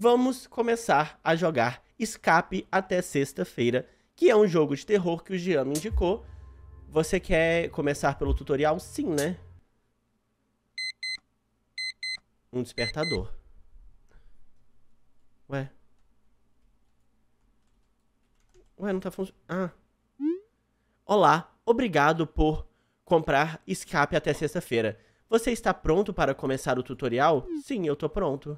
vamos começar a jogar Escape Até Sexta-feira, que é um jogo de terror que o Jean me indicou. Você quer começar pelo tutorial? Sim, né? Um despertador. Ué? Ué, não tá funcionando. Ah. Olá, obrigado por comprar Escape Até Sexta-feira. Você está pronto para começar o tutorial? Sim, eu tô pronto.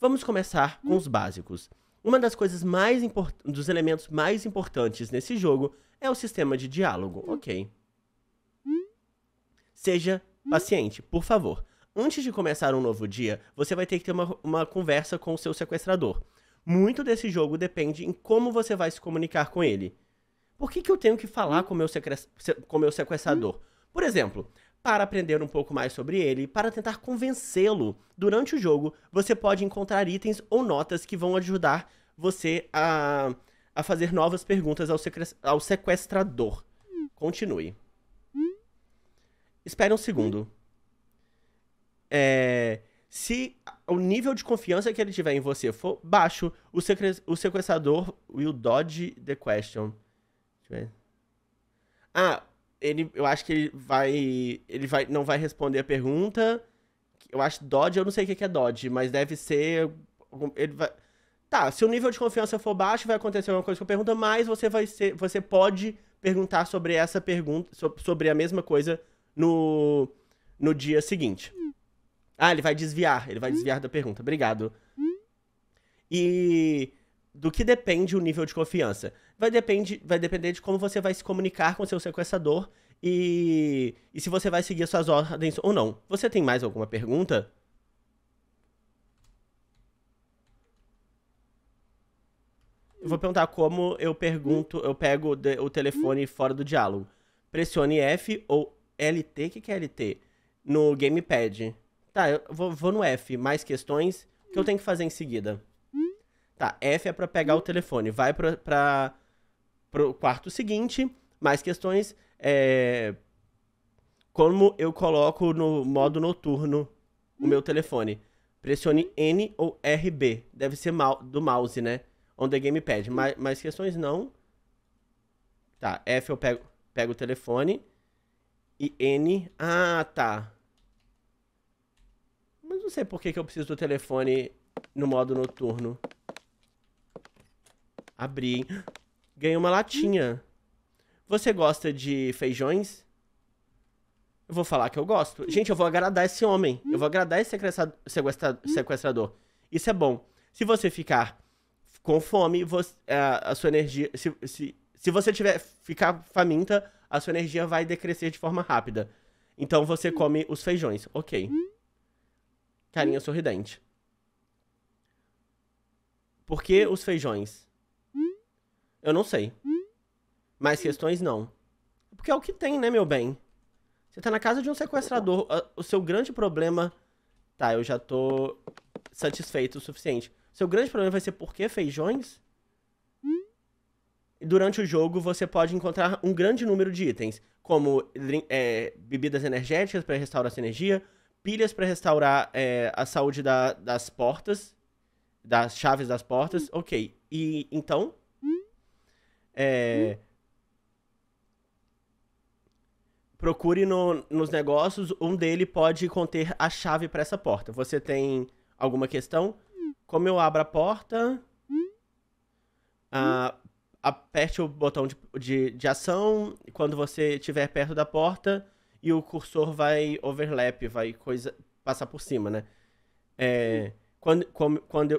Vamos começar com os básicos. Uma das coisas mais importantes, dos elementos mais importantes nesse jogo é o sistema de diálogo. Ok. Seja paciente, por favor. Antes de começar um novo dia, você vai ter que ter uma conversa com o seu sequestrador. Muito desse jogo depende em como você vai se comunicar com ele. Por que eu tenho que falar com o meu sequestrador? Por exemplo, para aprender um pouco mais sobre ele, para tentar convencê-lo durante o jogo, você pode encontrar itens ou notas que vão ajudar você a fazer novas perguntas ao sequestrador. Continue. Espere um segundo. Se o nível de confiança que ele tiver em você for baixo, o sequestrador will dodge the question. Deixa eu ver. Ah, eu acho que ele não vai responder a pergunta. Eu acho dodge, eu não sei o que é dodge, mas deve ser... Tá, se o nível de confiança for baixo, vai acontecer alguma coisa com a pergunta, mas você pode perguntar sobre essa pergunta, sobre a mesma coisa no dia seguinte. Ah, ele vai desviar da pergunta. Obrigado. E do que depende o nível de confiança? Vai depender de como você vai se comunicar com seu sequestrador e se você vai seguir suas ordens ou não. Você tem mais alguma pergunta? Eu vou perguntar como eu pego o telefone fora do diálogo. Pressione F ou LT. O que é LT? No gamepad. Tá, eu vou no F. Mais questões? O que eu tenho que fazer em seguida? Tá, F é pra pegar o telefone. Vai pro quarto seguinte. Mais questões. Como eu coloco no modo noturno o meu telefone? Pressione N ou RB. Deve ser do mouse, né? On the gamepad. Mais questões? Não. Tá, F eu pego o telefone. E N... Ah, tá. Mas não sei por que eu preciso do telefone no modo noturno. Abri. Ganhei uma latinha. Você gosta de feijões? Eu vou falar que eu gosto. Gente, eu vou agradar esse homem. Eu vou agradar esse sequestrador. Isso é bom. Se você ficar com fome, a sua energia... Se você ficar faminta, a sua energia vai decrescer de forma rápida. Então você come os feijões. Ok. Carinha sorridente. Por que os feijões? Eu não sei. Mais questões, não. Porque é o que tem, né, meu bem? Você tá na casa de um sequestrador. O seu grande problema... Tá, eu já tô satisfeito o suficiente. O seu grande problema vai ser por que feijões? Durante o jogo, você pode encontrar um grande número de itens. Como bebidas energéticas para restaurar sua energia... Pilhas para restaurar a saúde das portas. Das chaves das portas. Ok. E então? Procure nos negócios. Um dele pode conter a chave para essa porta. Você tem alguma questão? Como eu abro a porta? Aperte o botão de ação. Quando você estiver perto da porta... E o cursor vai overlap, vai passar por cima, né?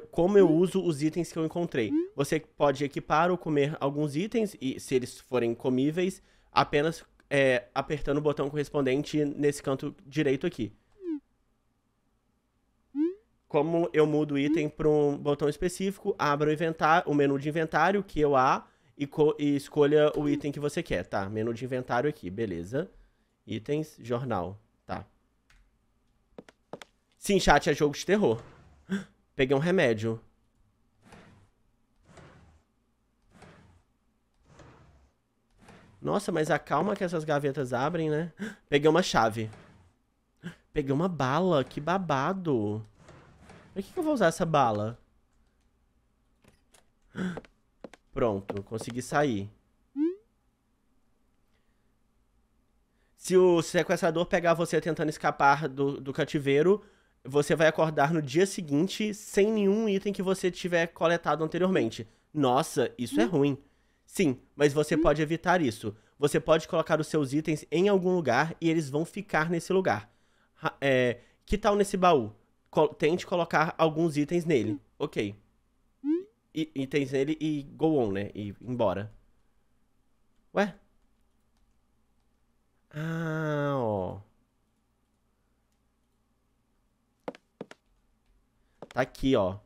Como eu uso os itens que eu encontrei. Você pode equipar ou comer alguns itens, e se eles forem comíveis, apenas apertando o botão correspondente nesse canto direito aqui. Como eu mudo o item para um botão específico, abra o menu de inventário, QA, e escolha o item que você quer. Tá, menu de inventário aqui, beleza. Itens, jornal, tá. Sim, chat, é jogo de terror. Peguei um remédio. Nossa, mas a calma que essas gavetas abrem, né? Peguei uma chave. Peguei uma bala, que babado. Pra que eu vou usar essa bala? Pronto, consegui sair. Se o sequestrador pegar você tentando escapar do cativeiro, você vai acordar no dia seguinte sem nenhum item que você tiver coletado anteriormente. Nossa, isso é ruim. Sim, mas você pode evitar isso. Você pode colocar os seus itens em algum lugar e eles vão ficar nesse lugar. Que tal nesse baú? Tente colocar alguns itens nele. Ok. Itens nele e go on, né? E embora. Ué? Ah, ó. Tá aqui, ó.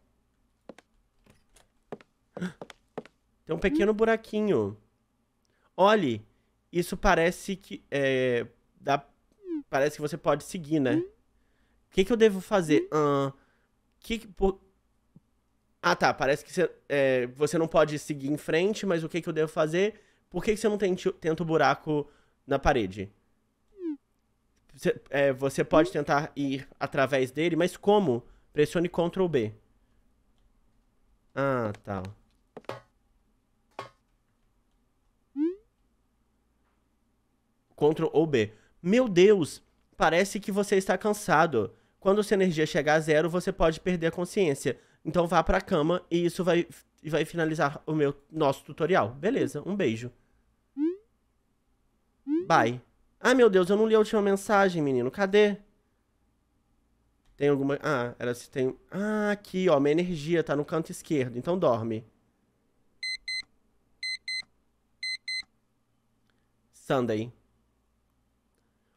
Tem um pequeno buraquinho. Olhe, isso parece que... parece que você pode seguir, né? O que eu devo fazer? Ah, tá. Parece que você não pode seguir em frente, mas o que eu devo fazer? Por que você não tenta o buraco na parede? Você pode tentar ir através dele, mas como? Pressione Ctrl B. Ah, tá. Ctrl ou B. Meu Deus, parece que você está cansado. Quando sua energia chegar a zero, você pode perder a consciência. Então vá pra cama e isso vai finalizar o nosso tutorial. Beleza, um beijo. Bye. Ah, meu Deus, eu não li a última mensagem, menino. Cadê? Tem alguma... Ah, ela se tem... Ah, aqui, ó. Minha energia tá no canto esquerdo. Então dorme. Sunday.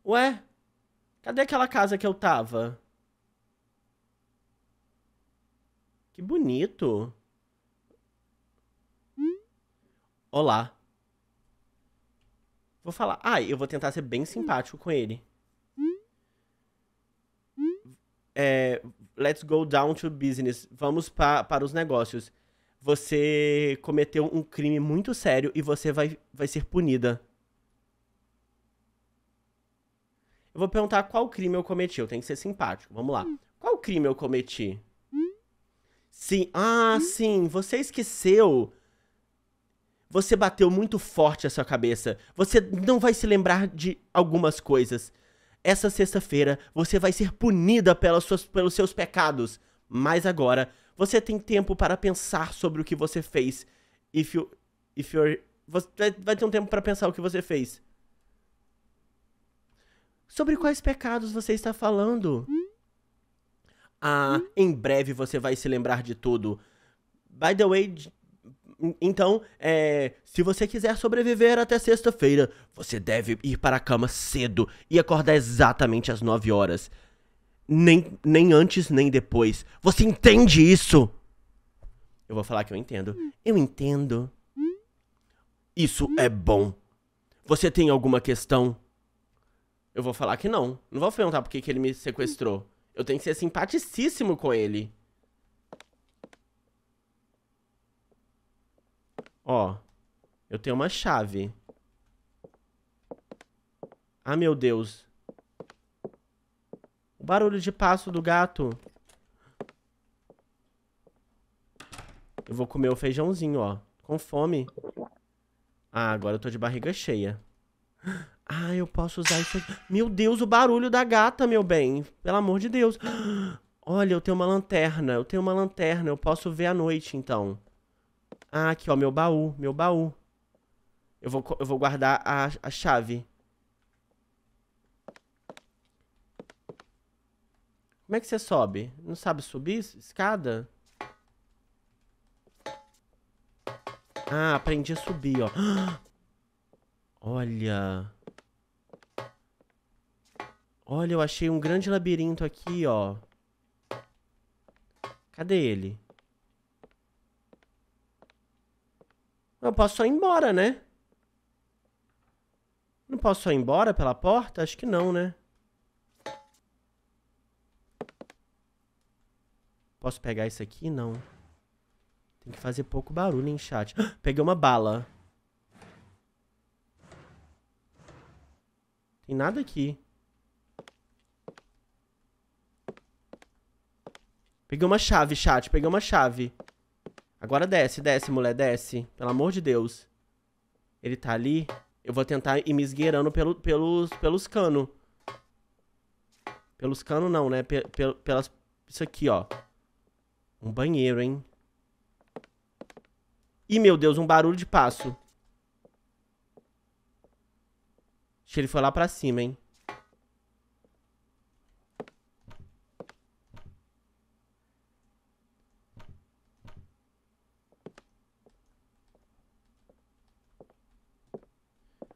Ué? Cadê aquela casa que eu tava? Que bonito. Olá. Vou falar. Eu vou tentar ser bem simpático com ele. Let's go down to business. Vamos para os negócios. Você cometeu um crime muito sério e você vai ser punida. Eu vou perguntar qual crime eu cometi. Eu tenho que ser simpático. Vamos lá. Qual crime eu cometi? Sim. Ah, sim. Você esqueceu. Você bateu muito forte a sua cabeça. Você não vai se lembrar de algumas coisas. Essa sexta-feira, você vai ser punida pelos seus pecados. Mas agora, você tem tempo para pensar sobre o que você fez. Você vai ter um tempo para pensar o que você fez. Sobre quais pecados você está falando? Ah, em breve você vai se lembrar de tudo. By the way, então, se você quiser sobreviver até sexta-feira, você deve ir para a cama cedo e acordar exatamente às 9 horas. Nem antes, nem depois. Você entende isso? Eu vou falar que eu entendo. Eu entendo. Isso é bom. Você tem alguma questão? Eu vou falar que não. Não vou perguntar por que ele me sequestrou. Eu tenho que ser simpaticíssimo com ele. Ó, eu tenho uma chave. Ah, meu Deus. O barulho de passo do gato. Eu vou comer o feijãozinho, ó. Com fome. Ah, agora eu tô de barriga cheia. Ah, eu posso usar isso aqui. Meu Deus, o barulho da gata, meu bem. Pelo amor de Deus. Olha, eu tenho uma lanterna. Eu tenho uma lanterna. Eu posso ver à noite, então. Ah, aqui, ó. Meu baú. Meu baú. Eu vou guardar a chave. Como é que você sobe? Não sabe subir? Escada? Ah, aprendi a subir, ó. Olha. Olha, eu achei um grande labirinto aqui, ó. Cadê ele? Eu posso só ir embora, né? Não posso só ir embora pela porta? Acho que não, né? Posso pegar isso aqui? Não. Tem que fazer pouco barulho, hein, chat? Peguei uma bala. Tem nada aqui. Peguei uma chave, chat. Peguei uma chave. Agora desce, desce, mulher, desce. Pelo amor de Deus. Ele tá ali. Eu vou tentar ir me esgueirando pelos canos. Pelos canos não, né? Pelas... Isso aqui, ó. Um banheiro, hein? Ih, meu Deus, um barulho de passo. Acho que ele foi lá pra cima, hein?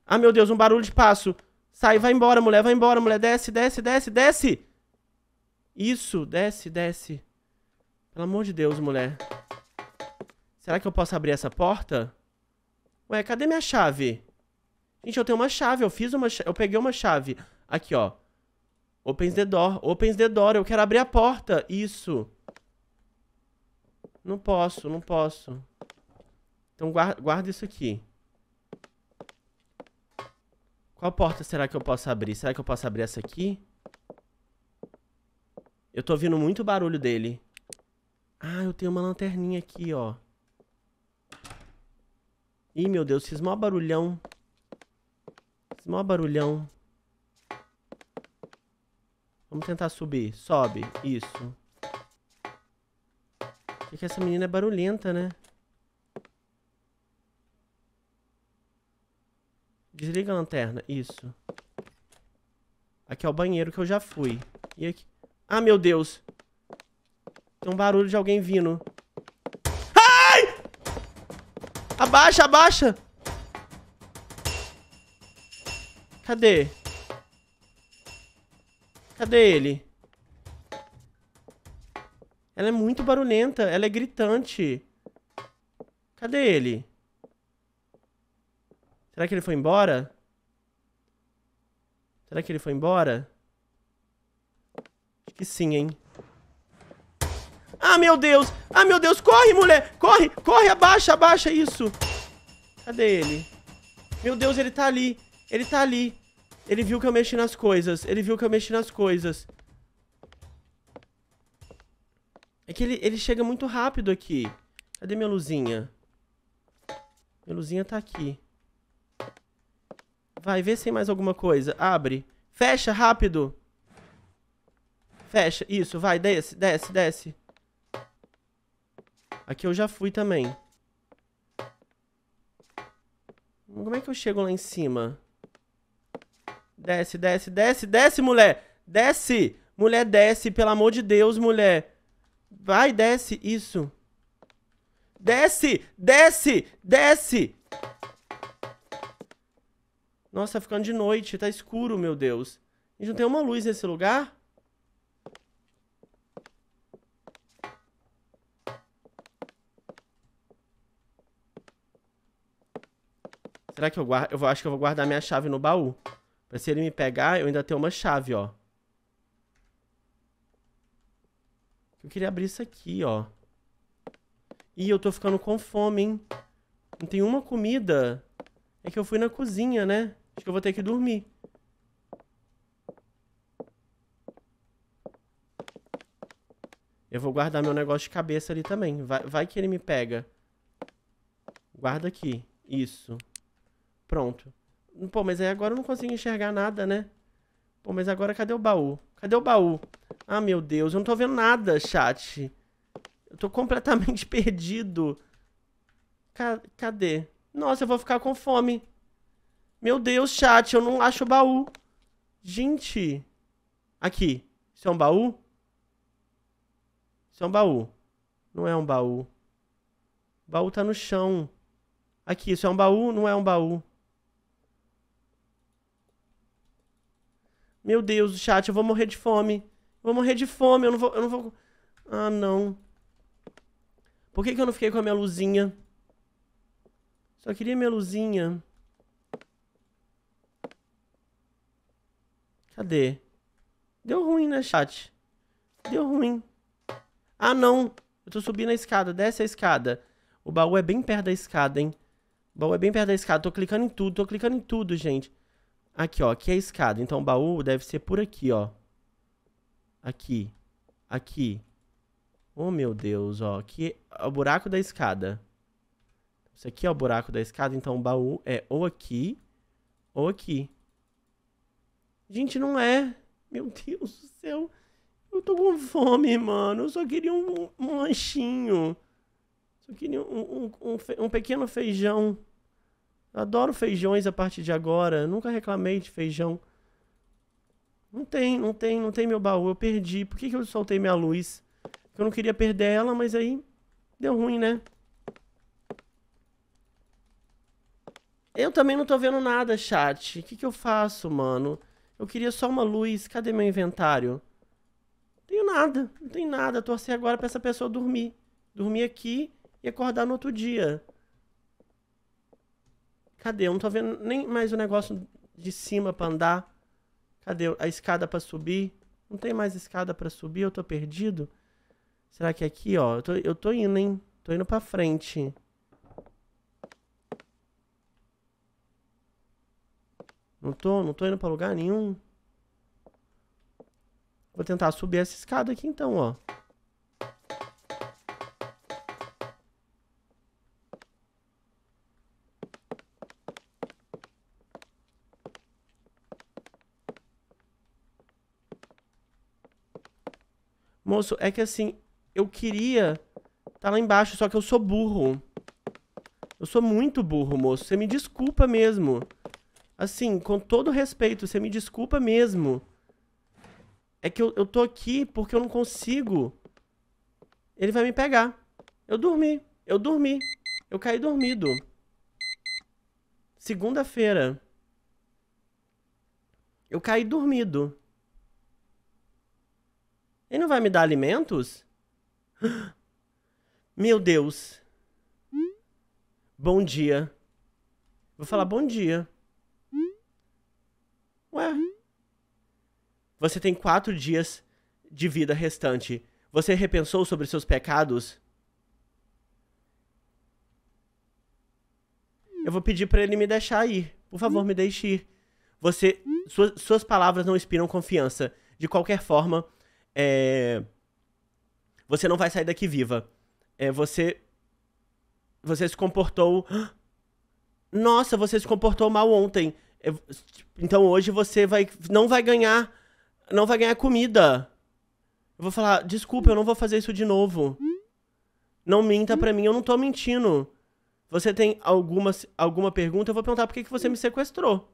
Ah, meu Deus, um barulho de passo. Sai, vai embora, mulher. Desce, desce, desce, desce. Isso, desce, desce. Pelo amor de Deus, mulher. Será que eu posso abrir essa porta? Ué, cadê minha chave? Gente, eu tenho uma chave, eu peguei uma chave. Aqui, ó. Opens the door, eu quero abrir a porta. Isso. Não posso, não posso. Então guarda isso aqui. Qual porta será que eu posso abrir? Será que eu posso abrir essa aqui? Eu tô ouvindo muito barulho dele. Ah, eu tenho uma lanterninha aqui, ó. Ih, meu Deus, fiz mó barulhão. Fiz mó barulhão. Vamos tentar subir. Sobe. Isso. Porque essa menina é barulhenta, né? Desliga a lanterna, isso. Aqui é o banheiro que eu já fui. E aqui... Ah, meu Deus. Tem um barulho de alguém vindo. Ai! Abaixa, abaixa. Cadê? Cadê ele? Ela é muito barulhenta, ela é gritante. Cadê ele? Será que ele foi embora? Será que ele foi embora? Acho que sim, hein? Ah, meu Deus! Ah, meu Deus! Corre, mulher! Corre! Corre! Abaixa! Abaixa isso! Cadê ele? Meu Deus, ele tá ali! Ele tá ali! Ele viu que eu mexi nas coisas! Ele viu que eu mexi nas coisas! É que ele chega muito rápido aqui! Cadê minha luzinha? Minha luzinha tá aqui! Vai, vê se tem mais alguma coisa. Abre. Fecha, rápido. Fecha. Isso, vai, desce, desce, desce. Aqui eu já fui também. Como é que eu chego lá em cima? Desce, desce, desce, desce, mulher. Desce. Mulher, desce. Pelo amor de Deus, mulher. Vai, desce. Isso. Desce, desce, desce. Nossa, tá ficando de noite, tá escuro, meu Deus. A gente não tem uma luz nesse lugar? Será que eu guardo? Eu acho que eu vou guardar minha chave no baú. Pra se ele me pegar, eu ainda tenho uma chave, ó. Eu queria abrir isso aqui, ó. Ih, eu tô ficando com fome, hein? Não tem uma comida. É que eu fui na cozinha, né? Acho que eu vou ter que dormir. Eu vou guardar meu negócio de cabeça ali também. Vai que ele me pega. Guarda aqui. Isso. Pronto. Pô, mas aí agora eu não consigo enxergar nada, né? Pô, mas agora cadê o baú? Cadê o baú? Ah, meu Deus. Eu não tô vendo nada, chat. Eu tô completamente perdido. Cadê? Nossa, eu vou ficar com fome. Meu Deus, chat, eu não acho o baú. Gente. Aqui. Isso é um baú? Isso é um baú. Não é um baú. O baú tá no chão. Aqui, isso é um baú? Não é um baú. Meu Deus, chat, eu vou morrer de fome. Eu vou morrer de fome, eu não vou... Ah, não. Por que eu não fiquei com a minha luzinha? Só queria minha luzinha. Cadê? Deu ruim, né, chat? Deu ruim. Ah, não. Eu tô subindo a escada. Desce a escada. O baú é bem perto da escada, hein? O baú é bem perto da escada. Tô clicando em tudo. Tô clicando em tudo, gente. Aqui, ó. Aqui é a escada. Então o baú deve ser por aqui, ó. Aqui. Aqui. Oh, meu Deus, ó. Aqui é o buraco da escada. Isso aqui é o buraco da escada, então o baú é ou aqui ou aqui. Gente, não é. Meu Deus do céu. Eu tô com fome, mano. Eu só queria um lanchinho. Só queria um pequeno feijão. Eu adoro feijões a partir de agora. Eu nunca reclamei de feijão. Não tem meu baú. Eu perdi. Por que que eu soltei minha luz? Eu não queria perder ela, mas aí deu ruim, né? Eu também não tô vendo nada, chat. O que que eu faço, mano? Eu queria só uma luz. Cadê meu inventário? Não tenho nada. Não tem nada. Torcer agora pra essa pessoa dormir. Dormir aqui e acordar no outro dia. Cadê? Eu não tô vendo nem mais o negócio de cima pra andar. Cadê a escada pra subir? Não tem mais escada pra subir. Eu tô perdido. Será que é aqui, ó? Eu tô indo, hein? Tô indo pra frente. Não tô indo pra lugar nenhum. Vou tentar subir essa escada aqui, então, ó. Moço, é que assim, eu queria tá lá embaixo, só que eu sou burro. Eu sou muito burro, moço. Você me desculpa mesmo. Assim, com todo respeito, você me desculpa mesmo. É que eu tô aqui porque eu não consigo. Ele vai me pegar. Eu dormi. Eu caí dormido. Segunda-feira. Eu caí dormido. Ele não vai me dar alimentos? Meu Deus. Bom dia. Vou falar bom dia. Ué? Você tem 4 dias de vida restante. Você repensou sobre seus pecados? Eu vou pedir pra ele me deixar ir. Por favor, me deixe ir. Suas palavras não inspiram confiança. De qualquer forma, você não vai sair daqui viva. Você se comportou... Nossa, você se comportou mal ontem. Então hoje você não vai ganhar comida. Eu vou falar, desculpa, eu não vou fazer isso de novo. Não minta pra mim, eu não tô mentindo. Você tem alguma pergunta? Eu vou perguntar por que você me sequestrou.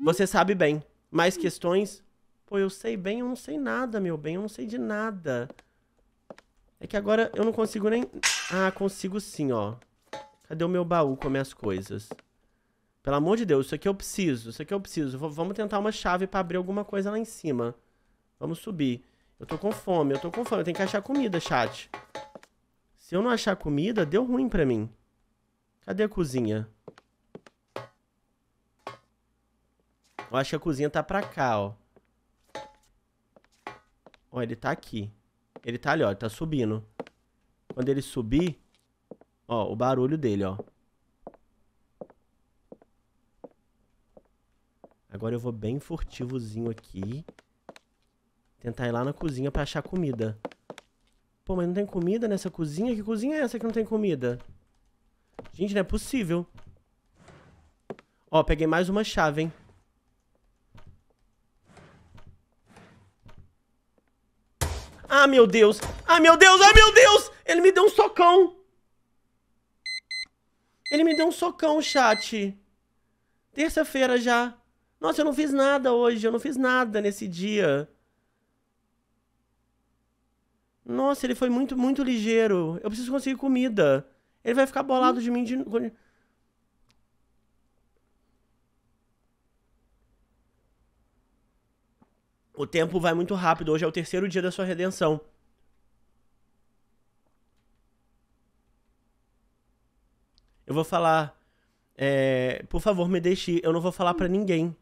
Você sabe bem. Mais questões? Pô, eu sei bem, eu não sei nada, meu bem. Eu não sei de nada. É que agora eu não consigo nem... Ah, consigo sim, ó. Cadê o meu baú com as minhas coisas? Pelo amor de Deus, isso aqui eu preciso. Isso aqui eu preciso. Vamos tentar uma chave pra abrir alguma coisa lá em cima. Vamos subir. Eu tô com fome. Eu tenho que achar comida, chat. Se eu não achar comida, deu ruim pra mim. Cadê a cozinha? Eu acho que a cozinha tá pra cá, ó. Ó, ele tá aqui. Ele tá ali, ó. Ele tá subindo. Quando ele subir, ó, o barulho dele, ó. Agora eu vou bem furtivozinho aqui. Tentar ir lá na cozinha pra achar comida. Pô, mas não tem comida nessa cozinha? Que cozinha é essa que não tem comida? Gente, não é possível. Ó, peguei mais uma chave, hein? Ah, meu Deus! Ah, meu Deus! Ah, meu Deus! Ele me deu um socão! Ele me deu um socão, chat! Terça-feira já! Nossa, eu não fiz nada hoje. Eu não fiz nada nesse dia. Nossa, ele foi muito, muito ligeiro. Eu preciso conseguir comida. Ele vai ficar bolado de mim de... O tempo vai muito rápido. Hoje é o 3º dia da sua redenção. Eu vou falar... por favor, me deixe. Eu não vou falar pra ninguém.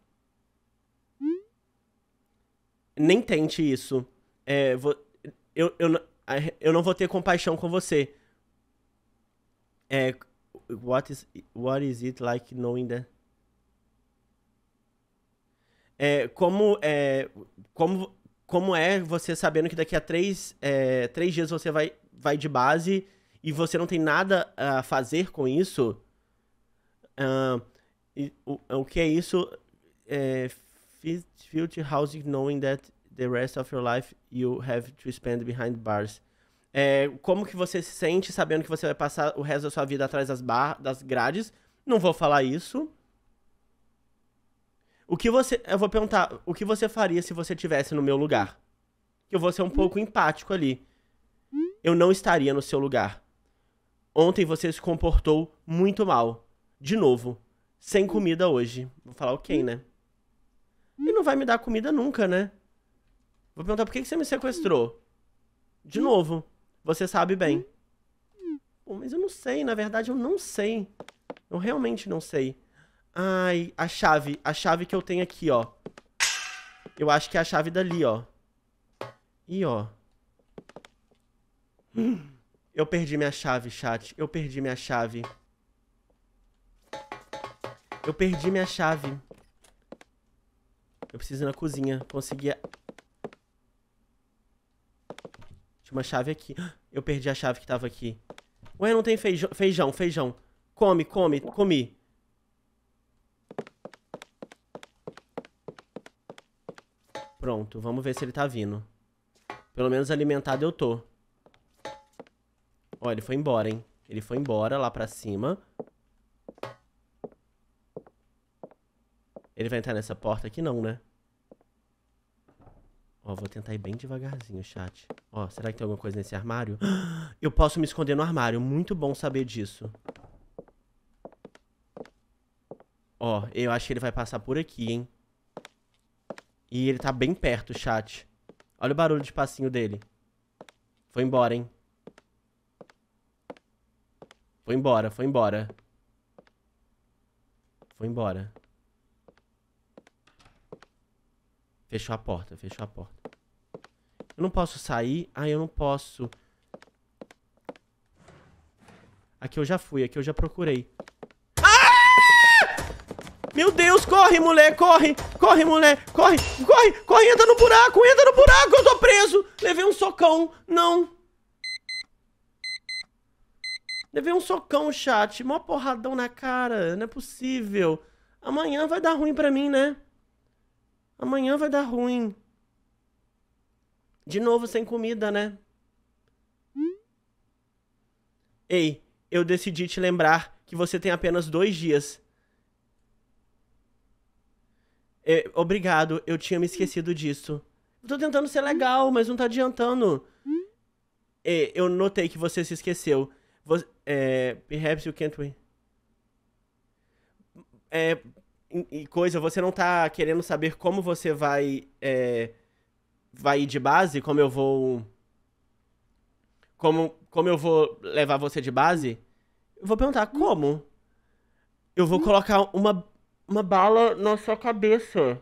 Nem tente isso. Eu não vou ter compaixão com você. What is it like knowing that? Como como é você sabendo que daqui a três dias você vai de base e você não tem nada a fazer com isso? O que é isso? Future housing, knowing that the rest of your life you have to spend behind bars. Como que você se sente sabendo que você vai passar o resto da sua vida atrás das grades? Não vou falar isso. Eu vou perguntar, o que você faria se você estivesse no meu lugar? Eu vou ser um pouco empático ali. Eu não estaria no seu lugar. Ontem você se comportou muito mal. De novo. Sem comida hoje. Vou falar ok, né? Ele não vai me dar comida nunca, né? Vou perguntar por que você me sequestrou. De novo. Você sabe bem. Pô, mas eu não sei. Na verdade, eu não sei. Eu realmente não sei. Ai, a chave. A chave que eu tenho aqui, ó. Eu acho que é a chave dali, ó. E, ó. Eu perdi minha chave, chat. Eu perdi minha chave. Eu perdi minha chave. Eu preciso ir na cozinha. Consegui... Tinha uma chave aqui. Eu perdi a chave que tava aqui. Ué, não tem feijão. Feijão, feijão. Come, come, comi. Pronto, vamos ver se ele tá vindo. Pelo menos alimentado eu tô. Ó, ele foi embora, hein? Ele foi embora lá pra cima. Ele vai entrar nessa porta aqui não, né? Ó, vou tentar ir bem devagarzinho, chat. Ó, será que tem alguma coisa nesse armário? Eu posso me esconder no armário. Muito bom saber disso. Ó, eu acho que ele vai passar por aqui, hein? E ele tá bem perto, chat. Olha o barulho de passinho dele. Foi embora, hein? Foi embora, foi embora. Foi embora. Fechou a porta, fechou a porta. Eu não posso sair. Ah, eu não posso. Aqui eu já fui, aqui eu já procurei. Ah! Meu Deus, corre, mulher, corre. Corre, mulher, corre, corre, corre. Entra no buraco, eu tô preso. Levei um socão, não. Levei um socão, chat. Mó porradão na cara, não é possível. Amanhã vai dar ruim pra mim, né? Amanhã vai dar ruim. De novo sem comida, né? Ei, eu decidi te lembrar que você tem apenas 2 dias. Obrigado, eu tinha me esquecido disso. Eu tô tentando ser legal, mas não tá adiantando. Eu notei que você se esqueceu. Perhaps you can't win. Você não tá querendo saber como você vai ir de base, como eu vou levar você de base? Eu vou perguntar como? Eu vou colocar uma bala na sua cabeça.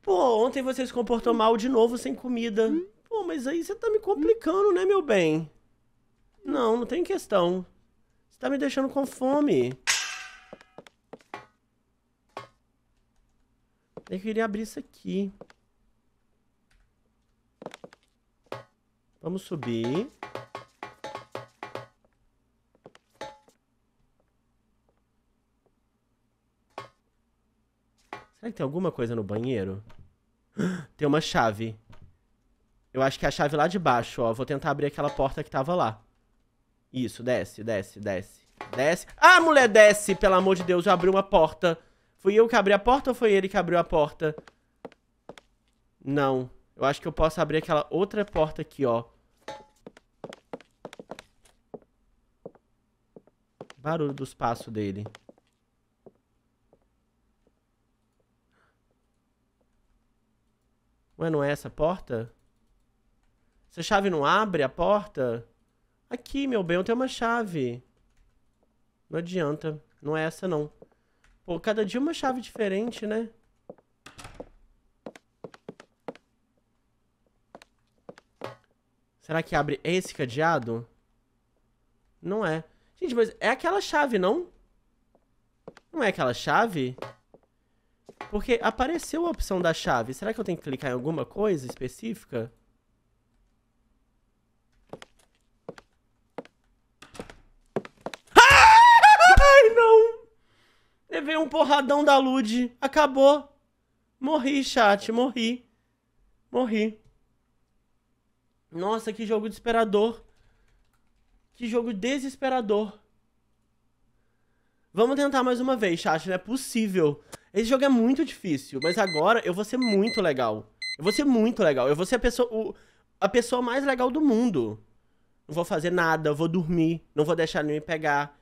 Pô, ontem você se comportou mal de novo sem comida. Pô, mas aí você tá me complicando, né, meu bem? Não, não tem questão. Você tá me deixando com fome. Eu queria abrir isso aqui. Vamos subir. Será que tem alguma coisa no banheiro? Tem uma chave. Eu acho que é a chave lá de baixo, ó. Vou tentar abrir aquela porta que tava lá. Isso, desce, desce, desce. Desce. Ah, mulher, desce! Pelo amor de Deus, eu abri uma porta. Fui eu que abri a porta ou foi ele que abriu a porta? Não. Eu acho que eu posso abrir aquela outra porta aqui, ó. Barulho dos passos dele. Ué, não é essa porta? Essa chave não abre a porta? Aqui, meu bem, eu tenho uma chave. Não adianta. Não é essa, não. Pô, cada dia uma chave diferente, né? Será que abre esse cadeado? Não é. Gente, mas é aquela chave, não? Não é aquela chave? Porque apareceu a opção da chave. Será que eu tenho que clicar em alguma coisa específica? Ai, não! Levei um porradão da Lud. Acabou. Morri, chat. Morri. Morri. Nossa, que jogo desesperador. Que jogo desesperador. Vamos tentar mais uma vez, chat. Não é possível. Esse jogo é muito difícil, mas agora eu vou ser muito legal. Eu vou ser muito legal. Eu vou ser a pessoa mais legal do mundo. Não vou fazer nada, vou dormir. Não vou deixar ele me pegar.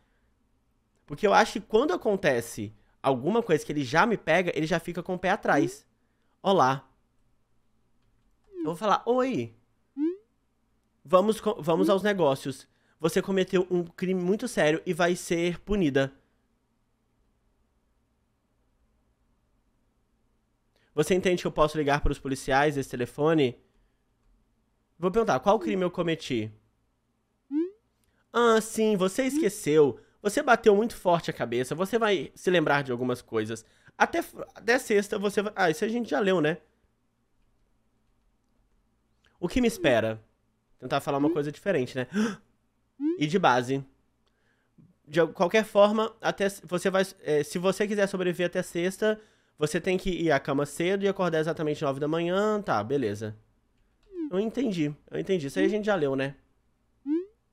Porque eu acho que quando acontece alguma coisa que ele já me pega, ele já fica com o pé atrás. Olá. Eu vou falar, oi. Vamos aos negócios. Você cometeu um crime muito sério e vai ser punida. Você entende que eu posso ligar para os policiais esse telefone? Vou perguntar, qual crime eu cometi? Ah, sim, você esqueceu. Você bateu muito forte a cabeça. Você vai se lembrar de algumas coisas. Até sexta você vai... Ah, isso a gente já leu, né? O que me espera? Vou tentar falar uma coisa diferente, né? E de base. De qualquer forma, até você vai... se você quiser sobreviver até sexta... Você tem que ir à cama cedo e acordar exatamente 9 da manhã. Tá, beleza. Eu entendi. Isso aí a gente já leu, né?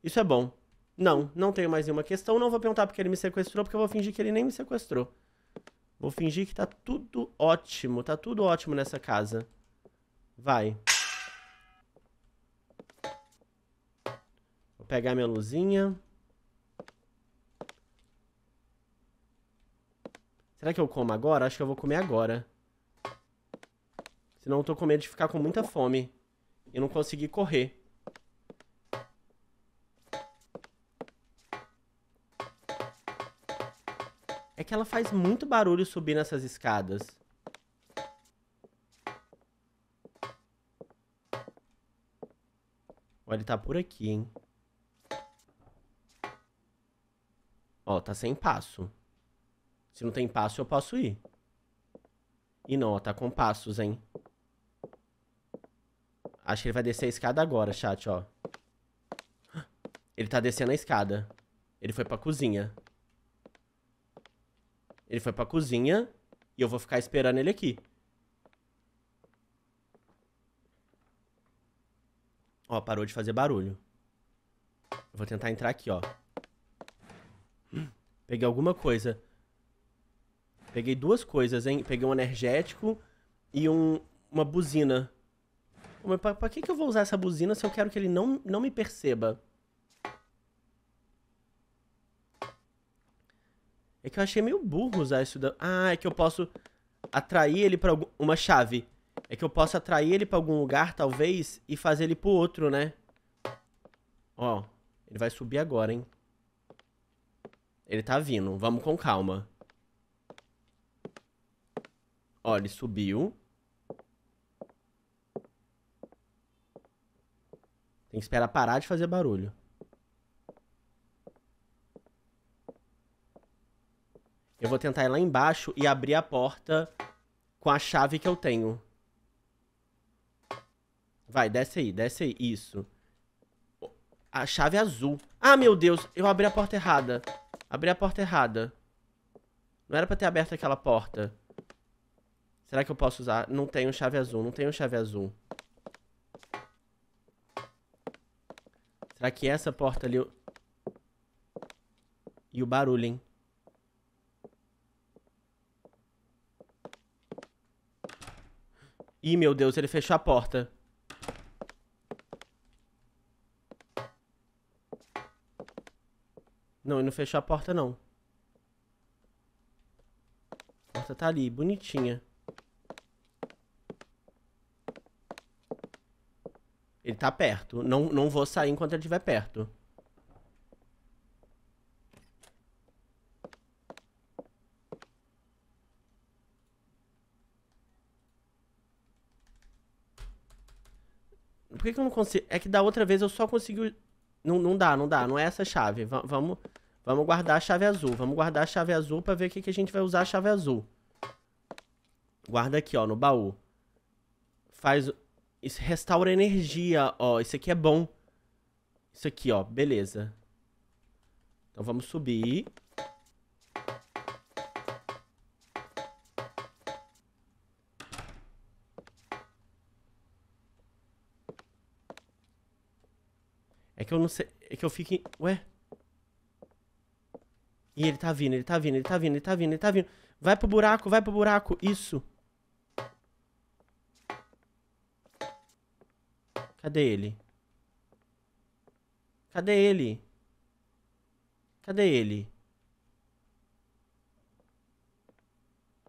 Isso é bom. Não, não tenho mais nenhuma questão. Não vou perguntar porque ele me sequestrou, porque eu vou fingir que ele nem me sequestrou. Vou fingir que tá tudo ótimo. Tá tudo ótimo nessa casa. Vai. Vou pegar minha luzinha. Será que eu como agora? Acho que eu vou comer agora. Senão eu tô com medo de ficar com muita fome. E não conseguir correr. É que ela faz muito barulho subir nessas escadas. Olha, ele tá por aqui, hein? Ó, tá sem passo. Se não tem passo, eu posso ir. E não, ó, tá com passos, hein? Acho que ele vai descer a escada agora, chat, ó. Ele tá descendo a escada. Ele foi pra cozinha. Ele foi pra cozinha e eu vou ficar esperando ele aqui. Ó, parou de fazer barulho. Eu vou tentar entrar aqui, ó. Peguei alguma coisa. Peguei duas coisas, hein? Peguei um energético e uma buzina. Mas pra que eu vou usar essa buzina se eu quero que ele não me perceba? É que eu achei meio burro usar isso da... Ah, é que eu posso atrair ele pra uma chave. É que eu posso atrair ele pra algum lugar, talvez, e fazer ele pro outro, né? Ó, ele vai subir agora, hein? Ele tá vindo. Vamos com calma. Ó, ele subiu. Tem que esperar parar de fazer barulho. Eu vou tentar ir lá embaixo e abrir a porta com a chave que eu tenho. Vai, desce aí, desce aí. Isso. A chave azul. Ah, meu Deus, eu abri a porta errada. Abri a porta errada. Não era pra ter aberto aquela porta. Será que eu posso usar? Não tenho chave azul, não tenho chave azul. Será que essa porta ali... E o barulho, hein? Ih, meu Deus, ele fechou a porta. Não, ele não fechou a porta, não. A porta tá ali, bonitinha. Ele tá perto. Não vou sair enquanto ele estiver perto. Por que eu não consigo? É que da outra vez eu só consegui... Não dá. Não é essa chave. Vamos guardar a chave azul. Vamos guardar a chave azul pra ver o que a gente vai usar a chave azul. Guarda aqui, ó, no baú. Faz... Isso restaura energia, ó. Isso aqui é bom. Isso aqui, ó. Beleza. Então vamos subir. É que eu não sei... É que eu fico... Ué? Ih, ele tá vindo, ele tá vindo, ele tá vindo, ele tá vindo, ele tá vindo. Vai pro buraco, vai pro buraco. Isso. Cadê ele? Cadê ele? Cadê ele?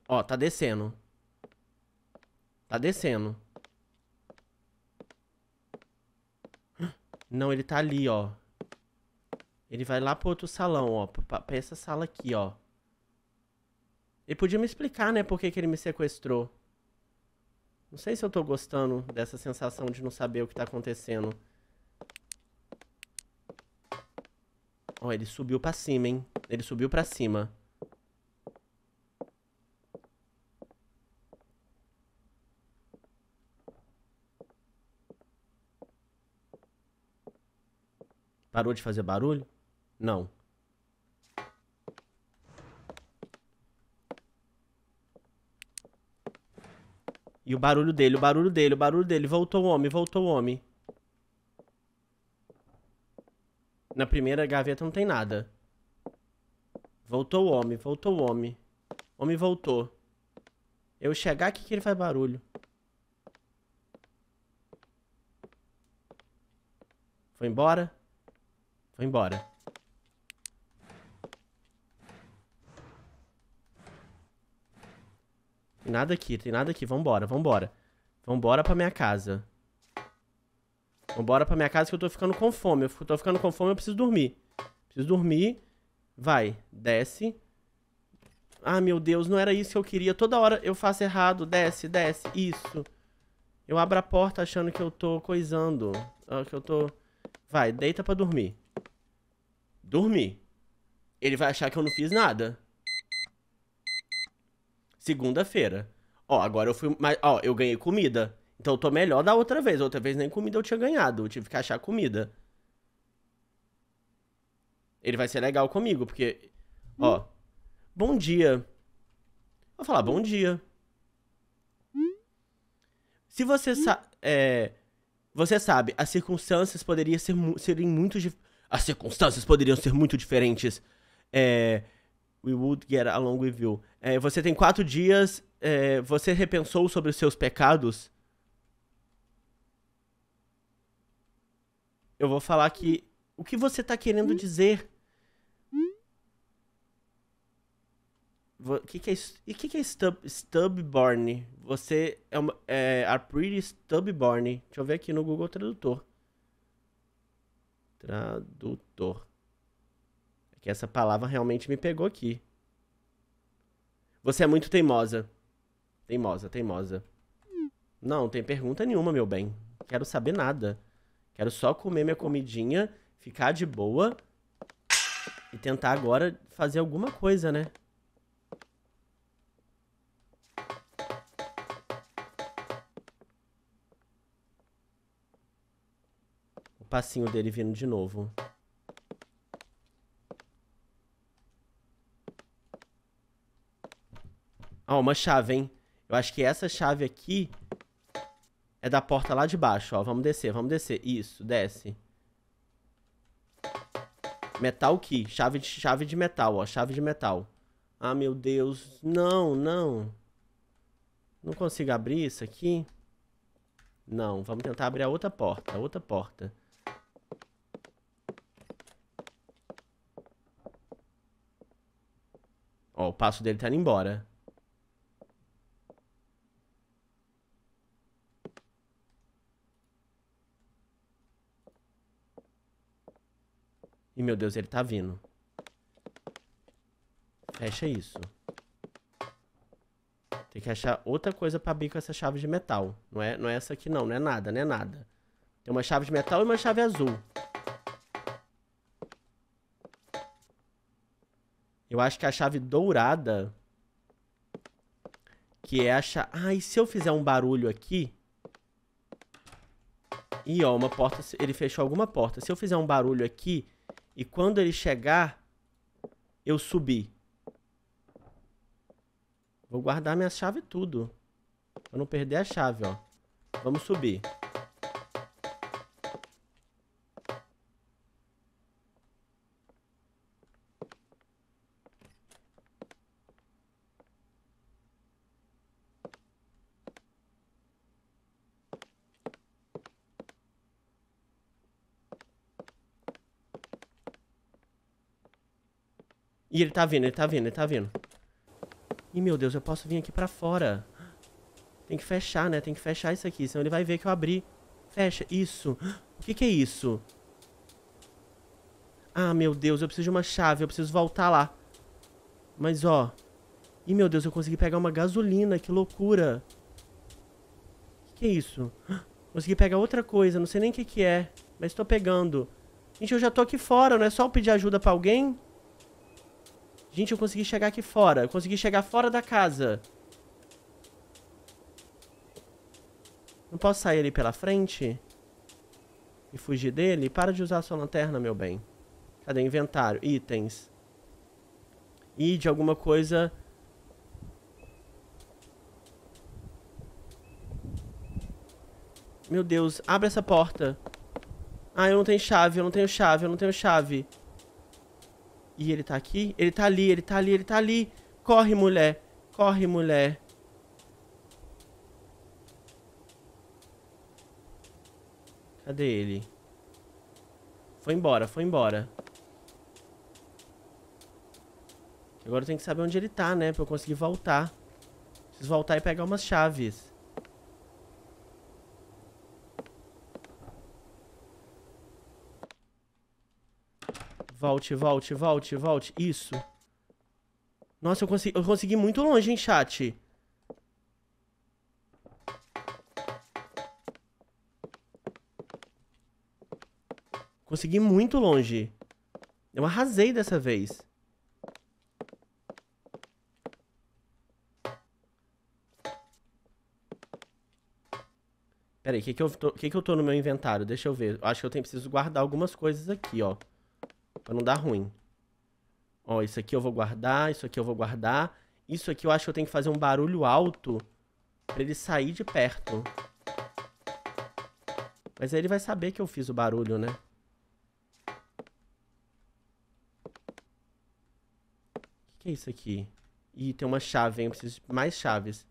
Ó, tá descendo. Tá descendo. Não, ele tá ali, ó. Ele vai lá pro outro salão, ó. Pra essa sala aqui, ó. Ele podia me explicar, né? Por que que ele me sequestrou. Não sei se eu tô gostando dessa sensação de não saber o que tá acontecendo. Ó, ele subiu pra cima, hein? Ele subiu pra cima. Parou de fazer barulho? Não. E o barulho dele, o barulho dele, o barulho dele. Voltou o homem, voltou o homem. Na primeira gaveta não tem nada. Voltou o homem, voltou o homem. O homem voltou. Eu chegar aqui que ele faz barulho. Foi embora? Foi embora. Tem nada aqui, tem nada aqui. Vambora, vambora. Vambora pra minha casa. Vambora pra minha casa que eu tô ficando com fome. Eu tô ficando com fome, eu preciso dormir. Preciso dormir. Vai, desce. Ah, meu Deus, não era isso que eu queria. Toda hora eu faço errado. Desce, desce. Isso. Eu abro a porta achando que eu tô coisando. Que eu tô... Vai, deita pra dormir. Dormir. Ele vai achar que eu não fiz nada. Segunda-feira. Ó, agora eu fui... Mas, ó, eu ganhei comida. Então eu tô melhor da outra vez. Outra vez nem comida eu tinha ganhado. Eu tive que achar comida. Ele vai ser legal comigo, porque... Ó. Bom dia. Vou falar bom dia. Se você Você sabe, as circunstâncias poderiam ser muito... As circunstâncias poderiam ser muito diferentes. We would get along with you. Você tem 4 dias. Você repensou sobre os seus pecados? Eu vou falar que... O que você tá querendo dizer? O que é isso? E o que é stubborn? Você é uma... a pretty stubborn. Deixa eu ver aqui no Google Tradutor. Tradutor. É que essa palavra realmente me pegou aqui. Você é muito teimosa. Teimosa, teimosa. Não tem pergunta nenhuma, meu bem. Quero saber nada. Quero só comer minha comidinha, ficar de boa e tentar agora fazer alguma coisa, né? O passinho dele vindo de novo. Ah, uma chave, hein? Eu acho que essa chave aqui é da porta lá de baixo, ó. Vamos descer, vamos descer. Isso, desce. Metal key. Chave de metal, ó. Chave de metal. Ah, meu Deus. Não, não. Não consigo abrir isso aqui? Não, vamos tentar abrir a outra porta. A outra porta. Ó, o passo dele tá indo embora. E, meu Deus, ele tá vindo. Fecha isso. Tem que achar outra coisa pra abrir com essa chave de metal. Não é essa aqui, não. Não é nada, não é nada. Tem uma chave de metal e uma chave azul. Eu acho que a chave dourada... Que é achar... Ah, e se eu fizer um barulho aqui... Ih, ó, uma porta... Ele fechou alguma porta. Se eu fizer um barulho aqui... E quando ele chegar... Eu subir. Vou guardar minha chave e tudo. Pra não perder a chave, ó. Vamos subir. E ele tá vindo, ele tá vindo, ele tá vindo. Ih, meu Deus, eu posso vir aqui pra fora. Tem que fechar, né? Tem que fechar isso aqui, senão ele vai ver que eu abri. Fecha, isso. O que que é isso? Ah, meu Deus, eu preciso de uma chave, eu preciso voltar lá. Mas, ó. Ih, meu Deus, eu consegui pegar uma gasolina, que loucura. O que que é isso? Consegui pegar outra coisa, não sei nem o que que é, mas tô pegando. Gente, eu já tô aqui fora, não é só eu pedir ajuda pra alguém? Gente, eu consegui chegar aqui fora. Eu consegui chegar fora da casa. Não posso sair ali pela frente? E fugir dele? Para de usar a sua lanterna, meu bem. Cadê? Inventário. Itens. E de alguma coisa... Meu Deus, abre essa porta. Ah, eu não tenho chave, eu não tenho chave, eu não tenho chave. E ele tá aqui? Ele tá ali, ele tá ali, ele tá ali. Corre, mulher. Corre, mulher. Cadê ele? Foi embora, foi embora. Agora eu tenho que saber onde ele tá, né? Pra eu conseguir voltar. Preciso voltar e pegar umas chaves. Volte, volte, volte, volte. Isso. Nossa, eu consegui ir muito longe, hein, chat? Consegui ir muito longe. Eu arrasei dessa vez. Pera aí, o que eu tô no meu inventário? Deixa eu ver. Acho que eu preciso guardar algumas coisas aqui, ó. Pra não dar ruim. Ó, isso aqui eu vou guardar. Isso aqui eu vou guardar. Isso aqui eu acho que eu tenho que fazer um barulho alto pra ele sair de perto. Mas aí ele vai saber que eu fiz o barulho, né? O que é isso aqui? Ih, tem uma chave, hein? Eu preciso de mais chaves.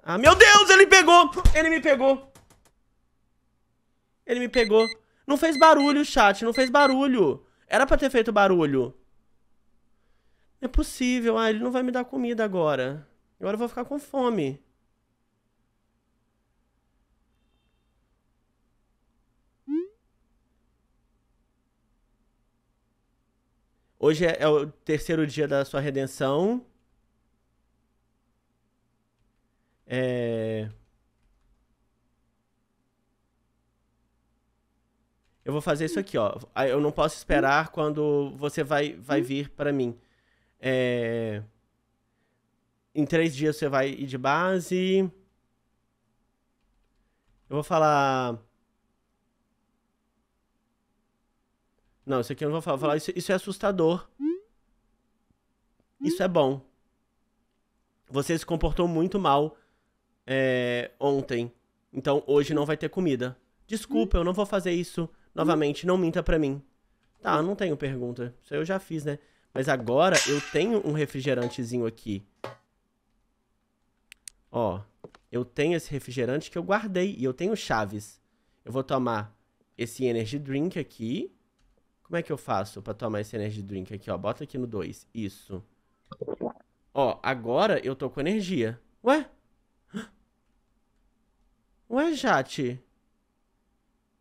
Ah, meu Deus! Ele pegou! Ele me pegou! Ele me pegou. Não fez barulho, chat. Não fez barulho. Era pra ter feito barulho. Não é possível. Ah, ele não vai me dar comida agora. Agora eu vou ficar com fome. Hoje é o terceiro dia da sua redenção. Eu vou fazer isso aqui, ó. Eu não posso esperar quando você vai vir pra mim. Em 3 dias você vai ir de base. Eu vou falar... Não, isso aqui eu não vou falar. Vou falar isso é assustador. Isso é bom. Você se comportou muito mal ontem. Então hoje não vai ter comida. Desculpa, eu não vou fazer isso... Novamente, não minta pra mim. Tá, não tenho pergunta. Isso eu já fiz, né? Mas agora eu tenho um refrigerantezinho aqui. Ó, eu tenho esse refrigerante que eu guardei. E eu tenho chaves. Eu vou tomar esse energy drink aqui. Como é que eu faço pra tomar esse energy drink aqui, ó? Bota aqui no 2. Isso. Ó, agora eu tô com energia. Ué? Ué, chat?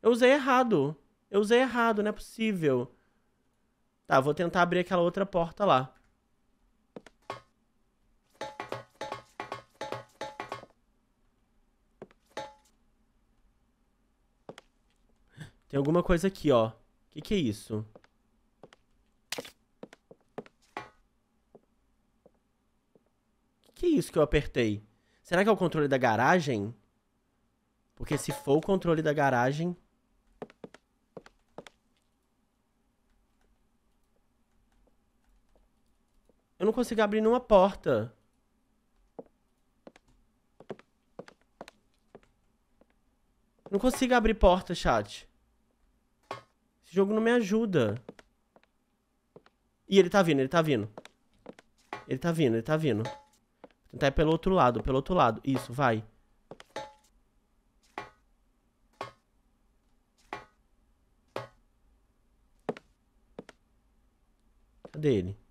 Eu usei errado. Eu usei errado, não é possível. Tá, vou tentar abrir aquela outra porta lá. Tem alguma coisa aqui, ó. O que que é isso? isso que eu apertei? Será que é o controle da garagem? Porque se for o controle da garagem... Eu não consigo abrir nenhuma porta. Não consigo abrir porta, chat. Esse jogo não me ajuda. Ih, ele tá vindo, ele tá vindo. Ele tá vindo, ele tá vindo. Vou tentar ir pelo outro lado, pelo outro lado. Isso, vai. Cadê ele?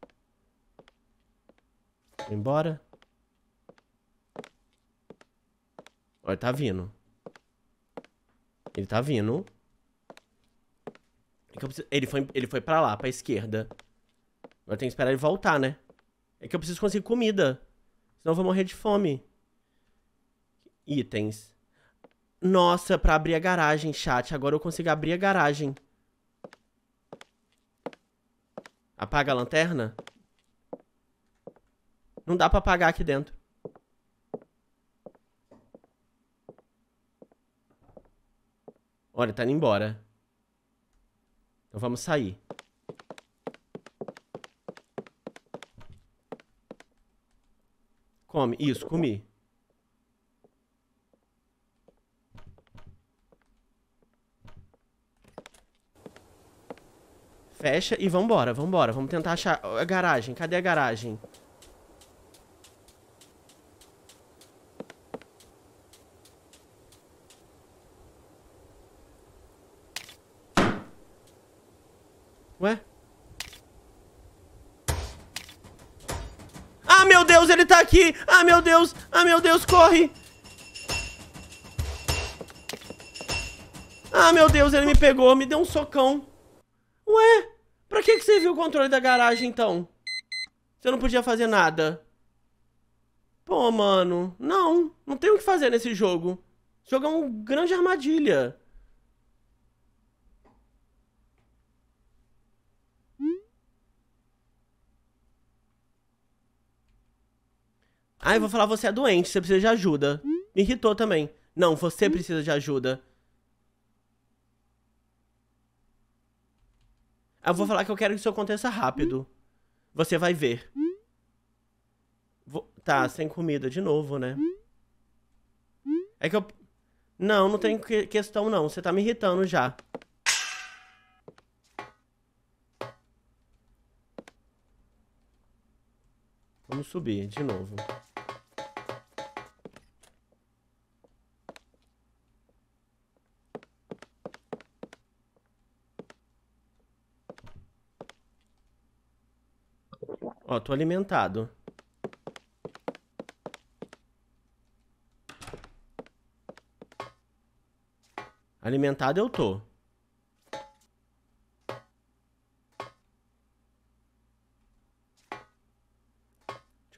Vou embora. Olha, tá vindo. Ele tá vindo. Ele foi pra lá, pra esquerda. Agora tem que esperar ele voltar, né? É que eu preciso conseguir comida. Senão eu vou morrer de fome. Itens. Nossa, pra abrir a garagem, chat. Agora eu consigo abrir a garagem. Apaga a lanterna. Não dá pra apagar aqui dentro. Olha, ele tá indo embora. Então vamos sair. Come. Isso, comi. Fecha e vambora, vambora. Vamos tentar achar a garagem. Cadê a garagem? Ué? Ah, meu Deus, ele tá aqui! Ah, meu Deus, corre! Ah, meu Deus, ele me pegou, me deu um socão. Ué? Pra que você viu o controle da garagem, então? Você não podia fazer nada. Pô, mano, não tem o que fazer nesse jogo. Esse jogo é uma grande armadilha. Ah, eu vou falar, você é doente, você precisa de ajuda. Me irritou também. Não, você precisa de ajuda. Ah, eu vou falar que eu quero que isso aconteça rápido. Você vai ver. Tá, sem comida de novo, né? É que eu... Não tem questão não, você tá me irritando já. Vamos subir de novo. Ó, tô alimentado. Alimentado eu tô. Deixa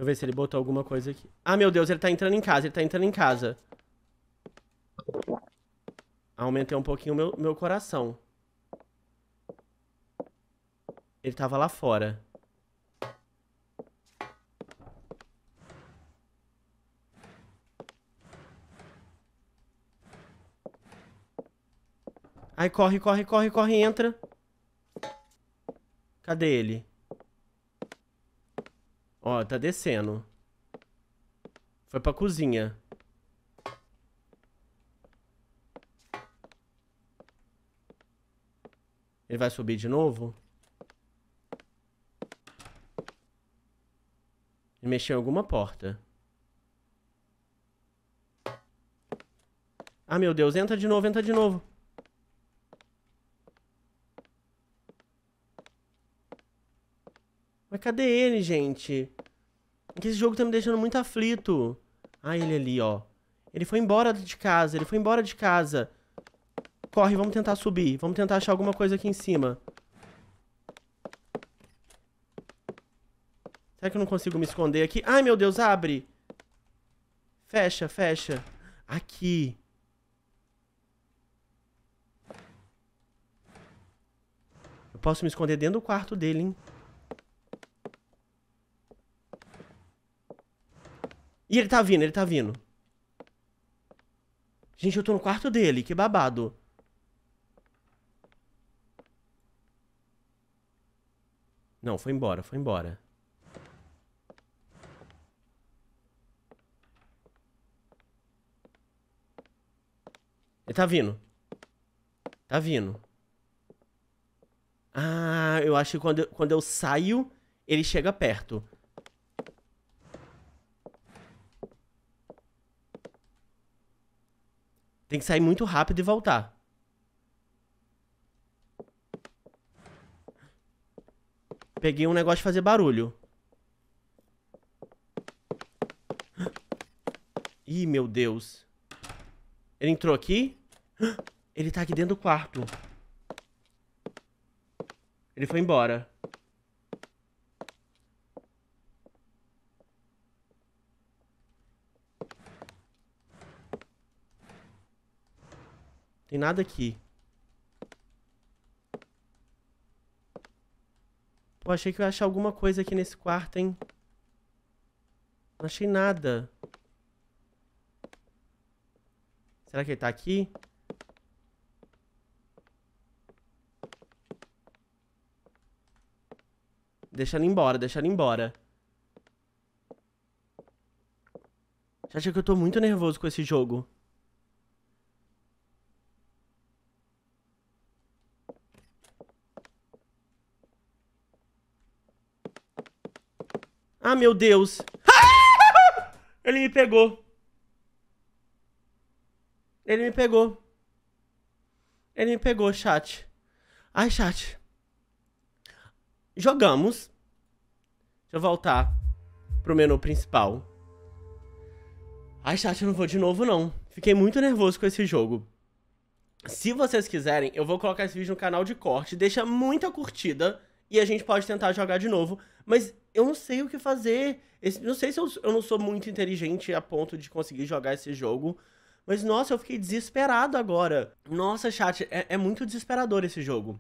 eu ver se ele botou alguma coisa aqui. Ah, meu Deus, ele tá entrando em casa, ele tá entrando em casa. Aumentei um pouquinho o meu coração. Ele tava lá fora. Ai, corre, corre, corre, corre, entra. Cadê ele? Ó, tá descendo. Foi pra cozinha. Ele vai subir de novo? Ele mexeu em alguma porta. Ah, meu Deus, entra de novo, entra de novo. Mas cadê ele, gente? Esse jogo tá me deixando muito aflito. Ah, ele ali, ó. Ele foi embora de casa, ele foi embora de casa. Corre, vamos tentar subir. Vamos tentar achar alguma coisa aqui em cima. Será que eu não consigo me esconder aqui? Ai, meu Deus, abre! Fecha, fecha. Aqui. Eu posso me esconder dentro do quarto dele, hein? E ele tá vindo, ele tá vindo. Gente, eu tô no quarto dele, que babado. Não, foi embora, foi embora. Ele tá vindo. Tá vindo. Ah, eu acho que quando eu saio, ele chega perto. Tem que sair muito rápido e voltar. Peguei um negócio de fazer barulho. Ih, meu Deus. Ele entrou aqui. Ele tá aqui dentro do quarto. Ele foi embora. Tem nada aqui. Pô, achei que eu ia achar alguma coisa aqui nesse quarto, hein? Não achei nada. Será que ele tá aqui? Deixa ele embora, deixa ele embora. Já achei que eu tô muito nervoso com esse jogo. Ah, meu Deus. Ele me pegou. Ele me pegou. Ele me pegou, chat. Ai, chat. Jogamos. Deixa eu voltar pro menu principal. Ai, chat, eu não vou de novo, não. Fiquei muito nervoso com esse jogo. Se vocês quiserem, eu vou colocar esse vídeo no canal de corte. Deixa muita curtida e a gente pode tentar jogar de novo. Mas eu não sei o que fazer. Não sei se eu não sou muito inteligente a ponto de conseguir jogar esse jogo. Mas, nossa, eu fiquei desesperado agora. Nossa, chat, é muito desesperador esse jogo.